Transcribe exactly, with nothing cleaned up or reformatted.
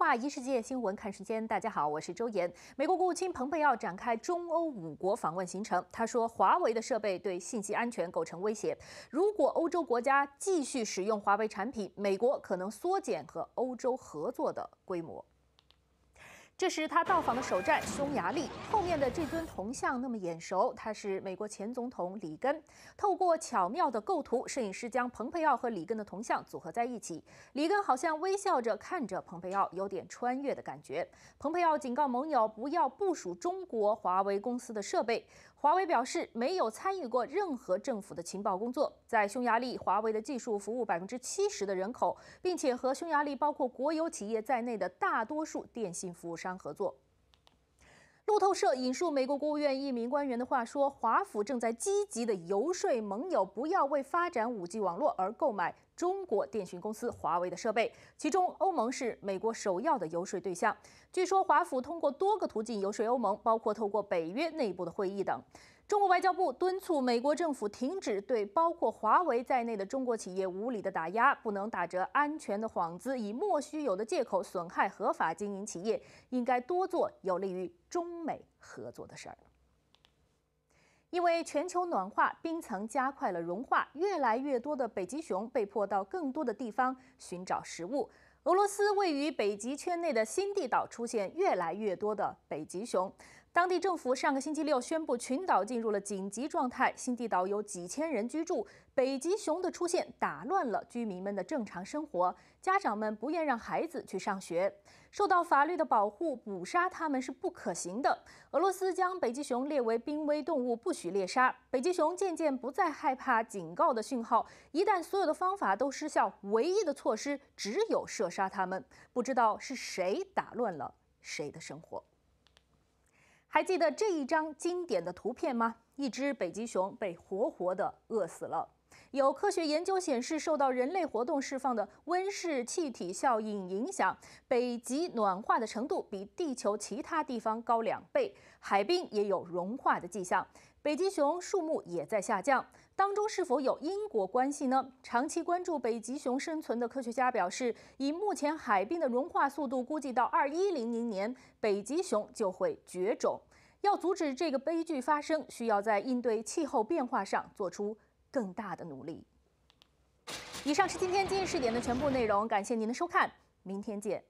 话一世界新闻看时间，大家好，我是周岩。美国国务卿蓬佩奥展开中欧五国访问行程，他说，华为的设备对信息安全构成威胁，如果欧洲国家继续使用华为产品，美国可能缩减和欧洲合作的规模。 这是他到访的首站匈牙利，后面的这尊铜像那么眼熟，它是美国前总统里根。透过巧妙的构图，摄影师将蓬佩奥和里根的铜像组合在一起。里根好像微笑着看着蓬佩奥，有点穿越的感觉。蓬佩奥警告盟友不要部署中国华为公司的设备。华为表示没有参与过任何政府的情报工作。在匈牙利，华为的技术服务百分之七十的人口，并且和匈牙利包括国有企业在内的大多数电信服务商 合作。路透社引述美国国务院一名官员的话说，华府正在积极地游说盟友不要为发展 五G 网络而购买中国电讯公司华为的设备，其中欧盟是美国首要的游说对象。据说，华府通过多个途径游说欧盟，包括透过北约内部的会议等。 中国外交部敦促美国政府停止对包括华为在内的中国企业无理的打压，不能打着安全的幌子，以莫须有的借口损害合法经营企业，应该多做有利于中美合作的事儿。 因为全球暖化，冰层加快了融化，越来越多的北极熊被迫到更多的地方寻找食物。俄罗斯位于北极圈内的新地岛出现越来越多的北极熊。当地政府上个星期六宣布，群岛进入了紧急状态。新地岛有几千人居住，北极熊的出现打乱了居民们的正常生活，家长们不愿让孩子去上学。 受到法律的保护，捕杀它们是不可行的。俄罗斯将北极熊列为濒危动物，不许猎杀。北极熊渐渐不再害怕警告的讯号，一旦所有的方法都失效，唯一的措施只有射杀它们。不知道是谁打乱了谁的生活。还记得这一张经典的图片吗？一只北极熊被活活地饿死了。 有科学研究显示，受到人类活动释放的温室气体效应影响，北极暖化的程度比地球其他地方高两倍，海冰也有融化的迹象，北极熊数目也在下降。当中是否有因果关系呢？长期关注北极熊生存的科学家表示，以目前海冰的融化速度，估计到二一零零年，北极熊就会绝种。要阻止这个悲剧发生，需要在应对气候变化上做出 更大的努力。以上是今天今日视点的全部内容，感谢您的收看，明天见。